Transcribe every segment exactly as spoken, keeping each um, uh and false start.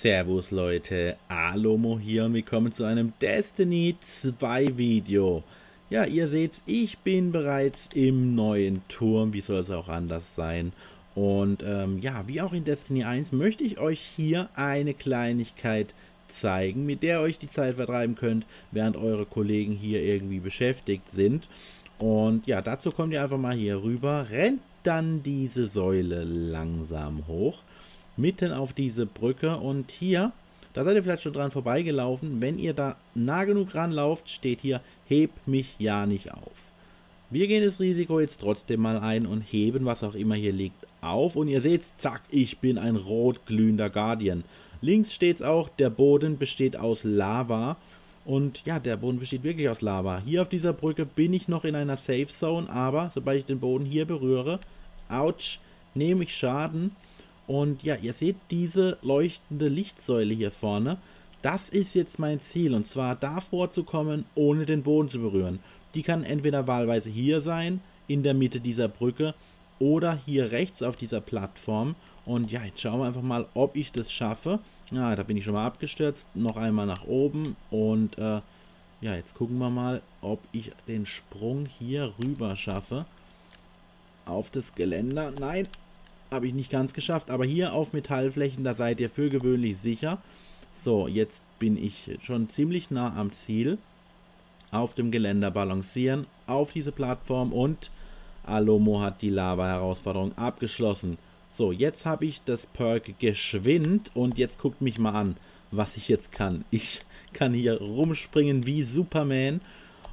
Servus Leute, Alomo hier und willkommen zu einem Destiny zwei Video. Ja, ihr seht's, ich bin bereits im neuen Turm, wie soll es auch anders sein. Und ähm, ja, wie auch in Destiny eins möchte ich euch hier eine Kleinigkeit zeigen, mit der ihr euch die Zeit vertreiben könnt, während eure Kollegen hier irgendwie beschäftigt sind. Und ja, dazu kommt ihr einfach mal hier rüber, rennt dann diese Säule langsam hoch, mitten auf diese Brücke, und hier, da seid ihr vielleicht schon dran vorbeigelaufen, wenn ihr da nah genug ranlauft, steht hier, heb mich ja nicht auf. Wir gehen das Risiko jetzt trotzdem mal ein und heben, was auch immer hier liegt, auf, und ihr seht, zack, ich bin ein rotglühender Guardian. Links steht es auch, der Boden besteht aus Lava, und ja, der Boden besteht wirklich aus Lava. Hier auf dieser Brücke bin ich noch in einer Safe Zone, aber sobald ich den Boden hier berühre, ouch, nehme ich Schaden. Und ja, ihr seht diese leuchtende Lichtsäule hier vorne. Das ist jetzt mein Ziel, und zwar davor zu kommen, ohne den Boden zu berühren. Die kann entweder wahlweise hier sein, in der Mitte dieser Brücke, oder hier rechts auf dieser Plattform. Und ja, jetzt schauen wir einfach mal, ob ich das schaffe. Ja, da bin ich schon mal abgestürzt. Noch einmal nach oben, und äh, ja, jetzt gucken wir mal, ob ich den Sprung hier rüber schaffe. Auf das Geländer, nein! Habe ich nicht ganz geschafft, aber hier auf Metallflächen, da seid ihr für gewöhnlich sicher. So, jetzt bin ich schon ziemlich nah am Ziel. Auf dem Geländer balancieren, auf diese Plattform, und Alomo hat die Lava-Herausforderung abgeschlossen. So, jetzt habe ich das Perk geschwind, und jetzt guckt mich mal an, was ich jetzt kann. Ich kann hier rumspringen wie Superman,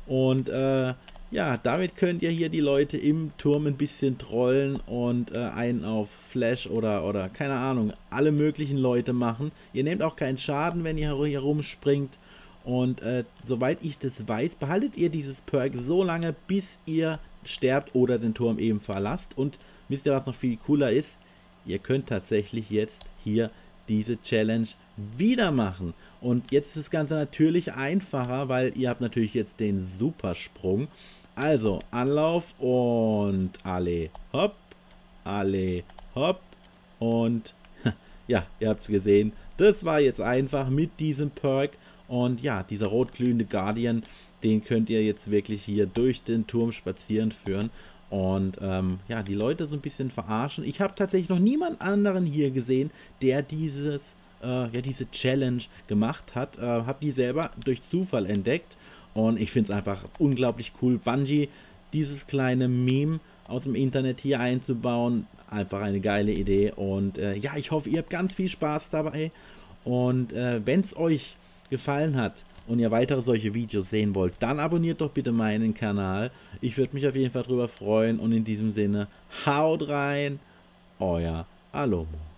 und äh... ja, damit könnt ihr hier die Leute im Turm ein bisschen trollen und äh, einen auf Flash oder, oder, keine Ahnung, alle möglichen Leute machen. Ihr nehmt auch keinen Schaden, wenn ihr hier rumspringt. Und äh, soweit ich das weiß, behaltet ihr dieses Perk so lange, bis ihr sterbt oder den Turm eben verlasst. Und wisst ihr, was noch viel cooler ist? Ihr könnt tatsächlich jetzt hier diese Challenge wieder machen. Und jetzt ist das Ganze natürlich einfacher, weil ihr habt natürlich jetzt den Supersprung. Also, Anlauf und alle hopp, alle hopp, und ja, ihr habt es gesehen, das war jetzt einfach mit diesem Perk, und ja, dieser rotglühende Guardian, den könnt ihr jetzt wirklich hier durch den Turm spazieren führen und ähm, ja, die Leute so ein bisschen verarschen. Ich habe tatsächlich noch niemand anderen hier gesehen, der dieses, äh, ja, diese Challenge gemacht hat, äh, habe die selber durch Zufall entdeckt. Und ich finde es einfach unglaublich cool, Bungie dieses kleine Meme aus dem Internet hier einzubauen. Einfach eine geile Idee. Und äh, ja, ich hoffe, ihr habt ganz viel Spaß dabei. Und äh, wenn es euch gefallen hat und ihr weitere solche Videos sehen wollt, dann abonniert doch bitte meinen Kanal. Ich würde mich auf jeden Fall drüber freuen. Und in diesem Sinne, haut rein, euer Alomo.